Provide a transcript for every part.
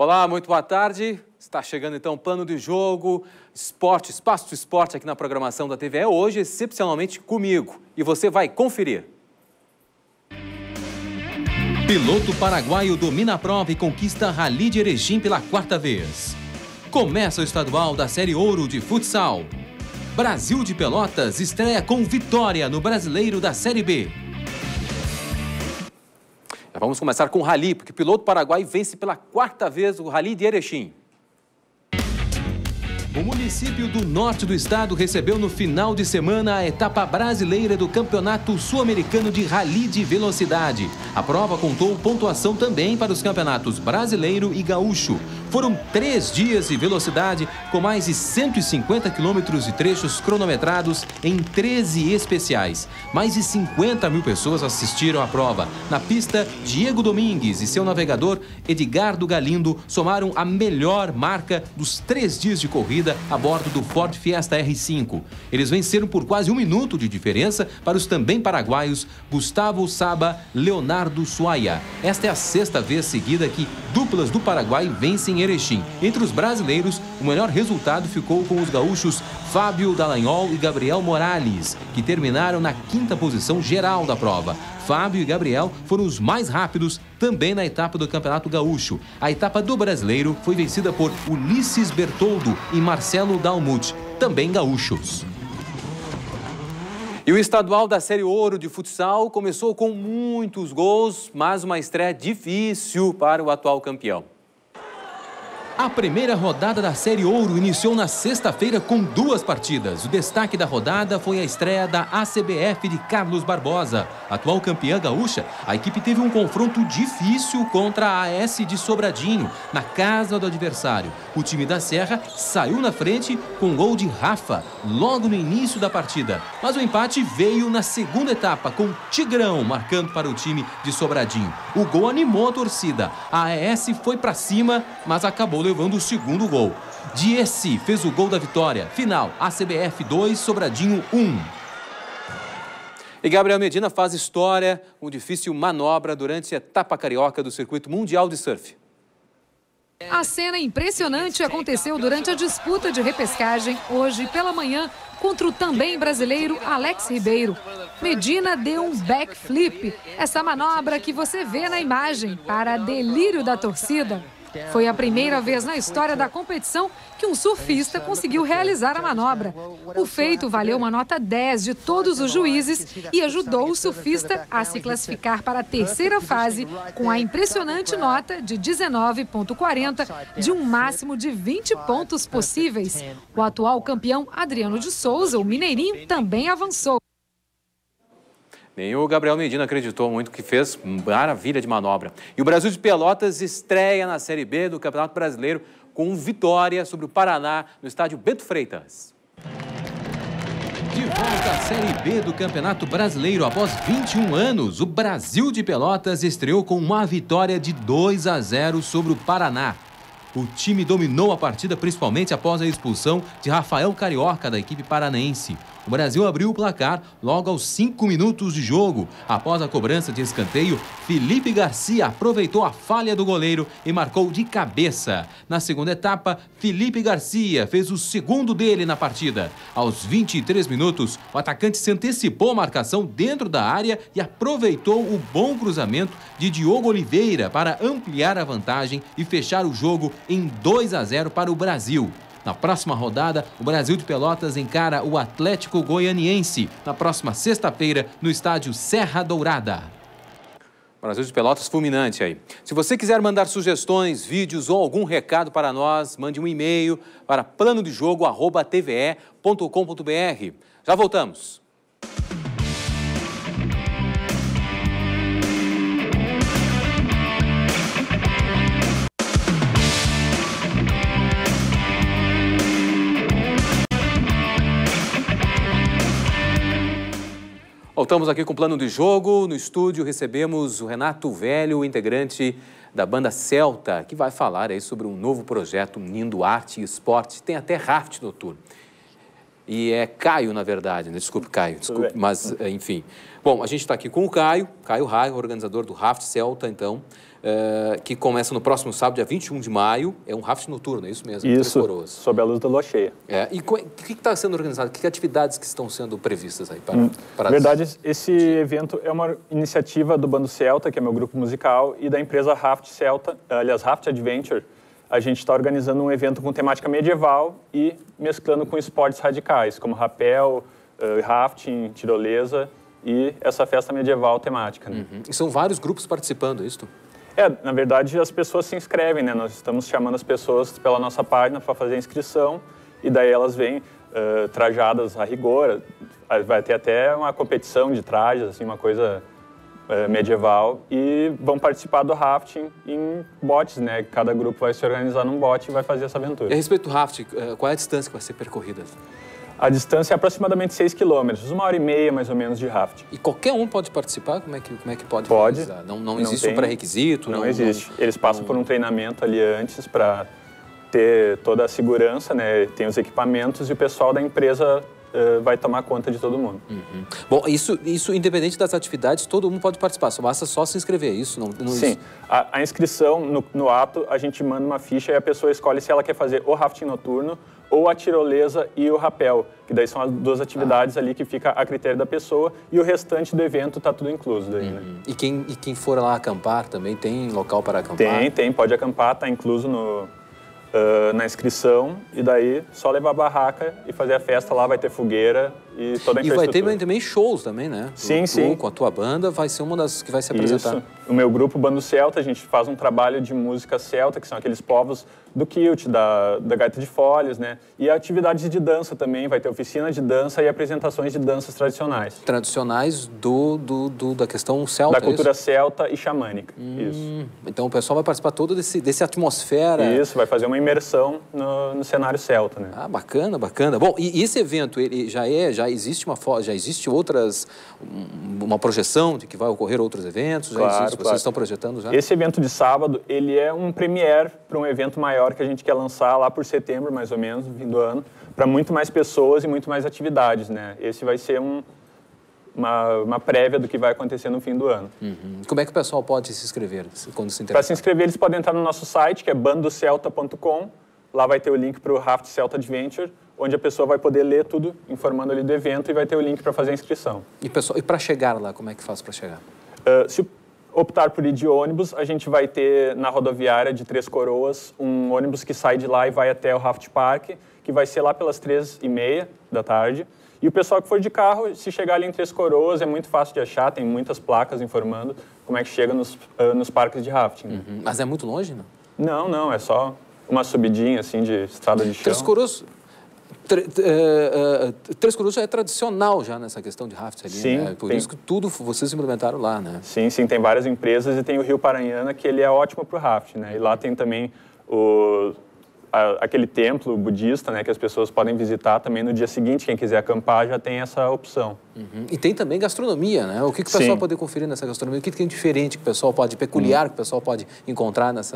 Olá, muito boa tarde. Está chegando então o Plano de Jogo, esporte, espaço de esporte aqui na programação da TVE hoje, excepcionalmente comigo. E você vai conferir. Piloto paraguaio domina a prova e conquista Rally de Erechim pela 4ª vez. Começa o estadual da Série Ouro de futsal. Brasil de Pelotas estreia com vitória no Brasileiro da Série B. Vamos começar com o Rally, porque o piloto paraguaio vence pela 4ª vez o Rally de Erechim. O município do norte do estado recebeu no final de semana a etapa brasileira do Campeonato Sul-Americano de Rally de Velocidade. A prova contou pontuação também para os campeonatos brasileiro e gaúcho. Foram 3 dias de velocidade, com mais de 150 quilômetros de trechos cronometrados em 13 especiais. Mais de 50.000 pessoas assistiram à prova. Na pista, Diego Domingues e seu navegador Edgardo Galindo somaram a melhor marca dos 3 dias de corrida a bordo do Ford Fiesta R5. Eles venceram por quase 1 minuto de diferença para os também paraguaios Gustavo Saba, Leonardo Suaia. Esta é a 6ª vez seguida que duplas do Paraguai vencem Erechim. Entre os brasileiros, o melhor resultado ficou com os gaúchos Fábio Dallagnol e Gabriel Morales, que terminaram na 5ª posição geral da prova. Fábio e Gabriel foram os mais rápidos também na etapa do Campeonato Gaúcho. A etapa do Brasileiro foi vencida por Ulisses Bertoldo e Marcelo Dalmuth, também gaúchos. E o estadual da Série Ouro de futsal começou com muitos gols, mas uma estreia difícil para o atual campeão. A primeira rodada da Série Ouro iniciou na sexta-feira com 2 partidas. O destaque da rodada foi a estreia da ACBF de Carlos Barbosa. Atual campeã gaúcha, a equipe teve um confronto difícil contra a AS de Sobradinho, na casa do adversário. O time da Serra saiu na frente com um gol de Rafa, logo no início da partida. Mas o empate veio na segunda etapa, com Tigrão marcando para o time de Sobradinho. O gol animou a torcida. A AS foi para cima, mas acabou levando o segundo gol. Diego fez o gol da vitória. Final, ACBF 2, Sobradinho 1. E Gabriel Medina faz história, uma difícil manobra durante a etapa carioca do Circuito Mundial de Surf. A cena impressionante aconteceu durante a disputa de repescagem, hoje pela manhã, contra o também brasileiro Alex Ribeiro. Medina deu um backflip, essa manobra que você vê na imagem, para delírio da torcida. Foi a primeira vez na história da competição que um surfista conseguiu realizar a manobra. O feito valeu uma nota 10 de todos os juízes e ajudou o surfista a se classificar para a 3ª fase com a impressionante nota de 19,40 de um máximo de 20 pontos possíveis. O atual campeão Adriano de Souza, o mineirinho, também avançou. Nem o Gabriel Medina acreditou muito, que fez maravilha de manobra. E o Brasil de Pelotas estreia na Série B do Campeonato Brasileiro com vitória sobre o Paraná no estádio Bento Freitas. De volta à Série B do Campeonato Brasileiro após 21 anos, o Brasil de Pelotas estreou com uma vitória de 2-0 sobre o Paraná. O time dominou a partida, principalmente após a expulsão de Rafael Carioca da equipe paranaense. O Brasil abriu o placar logo aos 5 minutos de jogo. Após a cobrança de escanteio, Felipe Garcia aproveitou a falha do goleiro e marcou de cabeça. Na segunda etapa, Felipe Garcia fez o segundo dele na partida. Aos 23 minutos, o atacante se antecipou a marcação dentro da área e aproveitou o bom cruzamento de Diogo Oliveira para ampliar a vantagem e fechar o jogo em 2-0 para o Brasil. Na próxima rodada, o Brasil de Pelotas encara o Atlético Goianiense, na próxima sexta-feira, no estádio Serra Dourada. Brasil de Pelotas fulminante aí. Se você quiser mandar sugestões, vídeos ou algum recado para nós, mande um e-mail para planodejogo@tve.com.br. Já voltamos. Voltamos aqui com o Plano de Jogo. No estúdio recebemos o Renato Velho, integrante da banda Celta, que vai falar aí sobre um novo projeto unindo arte e esporte. Tem até raft noturno. e é Caio, na verdade, né? Desculpe, Caio, desculpe, mas enfim. Bom, a gente está aqui com o Caio Raio, organizador do Raft Celta, então, que começa no próximo sábado, dia 21 de maio, é um Raft noturno, é isso mesmo? Isso, sob a luz da lua cheia. É, e o que está sendo organizado? Que atividades que estão sendo previstas aí para... Na verdade, esse evento é uma iniciativa do Bando Celta, que é meu grupo musical, e da empresa Raft Celta, aliás, Raft Adventure. A gente está organizando um evento com temática medieval e mesclando com esportes radicais, como rapel, rafting, tirolesa... E essa festa medieval temática. Né? Uhum. E são vários grupos participando, isso? É, na verdade, as pessoas se inscrevem, né? Nós estamos chamando as pessoas pela nossa página para fazer a inscrição, e daí elas vêm trajadas a rigor. Vai ter até uma competição de trajes, assim, uma coisa medieval, e vão participar do rafting em botes, né? Cada grupo vai se organizar num bote e vai fazer essa aventura. E a respeito do rafting, qual é a distância que vai ser percorrida? A distância é aproximadamente 6 quilômetros, 1h30 mais ou menos de raft. E qualquer um pode participar? Como é que pode participar? Não existe um pré-requisito? Não existe. Eles passam por um treinamento ali antes para ter toda a segurança, né? Tem os equipamentos e o pessoal da empresa vai tomar conta de todo mundo. Uhum. Bom, isso independente das atividades, todo mundo pode participar, só basta só se inscrever, isso? Sim. Isso... A inscrição, no ato, a gente manda uma ficha e a pessoa escolhe se ela quer fazer o rafting noturno ou a tirolesa e o rapel, que daí são as duas atividades ali que fica a critério da pessoa, e o restante do evento está tudo incluso daí, né? E quem for lá acampar também, tem local para acampar? Tem, pode acampar, está incluso na inscrição, e daí só levar a barraca e fazer a festa lá, vai ter fogueira e toda a infraestrutura. E vai ter também shows também, né? Sim. Com a tua banda, vai ser uma das que vai se apresentar. Isso. O meu grupo, Bando Celta, a gente faz um trabalho de música celta, que são aqueles povos do kilt, da gaita de folhas, né? E atividades de dança também, vai ter oficina de dança e apresentações de danças tradicionais. Tradicionais da questão celta, da cultura celta e xamânica, isso. Então o pessoal vai participar todo desse atmosfera. Isso, vai fazer uma imersão no cenário celta, né? Ah, bacana, bacana. Bom, e esse evento, ele já existe uma projeção de que vai ocorrer outros eventos? Claro, já existe, claro. Vocês estão projetando já? Esse evento de sábado, ele é um premiere para um evento maior que a gente quer lançar lá por setembro, mais ou menos, no fim do ano, para muito mais pessoas e muito mais atividades, né? Esse vai ser uma prévia do que vai acontecer no fim do ano. Uhum. Como é que o pessoal pode se inscrever quando se interessa? Para se inscrever, eles podem entrar no nosso site, que é bandocelta.com. Lá vai ter o link para o Raft Celta Adventure, onde a pessoa vai poder ler tudo, informando ali do evento, e vai ter o link para fazer a inscrição. E para chegar lá, como é que faz para chegar? Se optar por ir de ônibus, a gente vai ter na rodoviária de Três Coroas um ônibus que sai de lá e vai até o Raft Park, que vai ser lá pelas 15h30 da tarde. E o pessoal que for de carro, se chegar ali em Três Coroas, é muito fácil de achar, tem muitas placas informando como é que chega nos parques de rafting. Né? Uhum. Mas é muito longe, não? Não, é só uma subidinha, assim, de estrada de chão. Três Coroas já é tradicional já nessa questão de raft ali, sim, né? Por isso que tudo vocês implementaram lá, né? Sim, tem várias empresas e tem o Rio Paranhana, que ele é ótimo para o raft, né? E lá tem também aquele templo budista, né, que as pessoas podem visitar também no dia seguinte, quem quiser acampar já tem essa opção. Uhum. E tem também gastronomia, né? O que o pessoal pode conferir nessa gastronomia? O que tem diferente que o pessoal pode, peculiar, que o pessoal pode encontrar nesse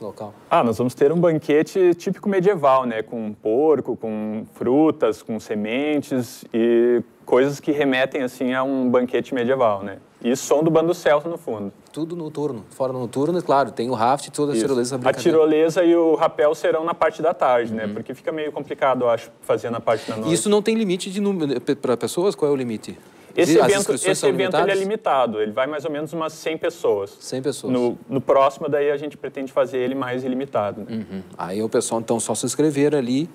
local? Nós vamos ter um banquete típico medieval, né, com porco, com frutas, com sementes e coisas que remetem, assim, a um banquete medieval, né? E som do Bando Celta no fundo. Tudo noturno. Fora noturno, claro, tem o raft e toda a tirolesa. A tirolesa e o rapel serão na parte da tarde, né? Porque fica meio complicado, eu acho, fazer na parte da noite. Isso não tem limite de número para pessoas? Qual é o limite? Esse evento ele é limitado, ele vai mais ou menos umas 100 pessoas. 100 pessoas. No próximo, daí, a gente pretende fazer ele mais ilimitado. Né? Uhum. Aí o pessoal, então, só se inscrever ali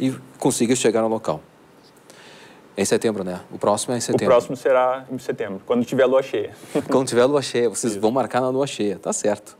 e conseguir chegar no local. Em setembro, né? O próximo é em setembro. O próximo será em setembro, quando tiver lua cheia. Quando tiver lua cheia, vocês vão marcar na lua cheia, tá certo.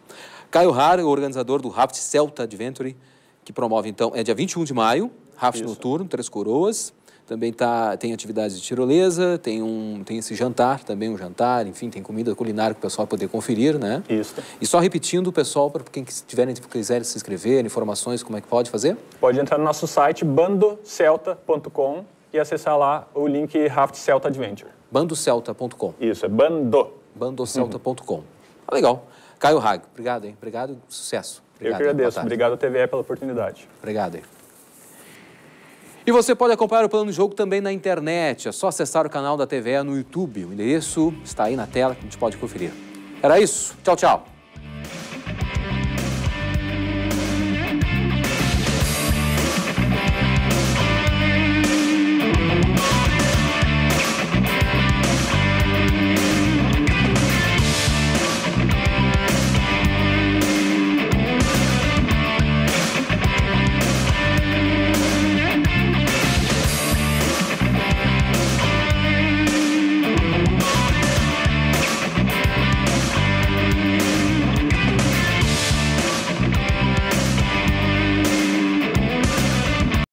Caio Raio, organizador do Raft Celta Adventure, que promove, então, é dia 21 de maio, Raft Noturno, Três Coroas. Também tem atividades de tirolesa, tem esse jantar também, um jantar, enfim, tem comida culinária que o pessoal vai poder conferir, né? Isso. E só repetindo, o pessoal, para quem quiser se inscrever, informações, como é que pode fazer? Pode entrar no nosso site, bandocelta.com. E acessar lá o link Raft Celta Adventure. Bandocelta.com. Isso, é Bando. Bandocelta.com. Legal. Caio Raio, obrigado, hein? Obrigado, sucesso. Obrigado, eu que agradeço. Obrigado, TVE, pela oportunidade. Obrigado, hein? E você pode acompanhar o Plano de Jogo também na internet. É só acessar o canal da TVE no YouTube. O endereço está aí na tela que a gente pode conferir. Era isso. Tchau, tchau.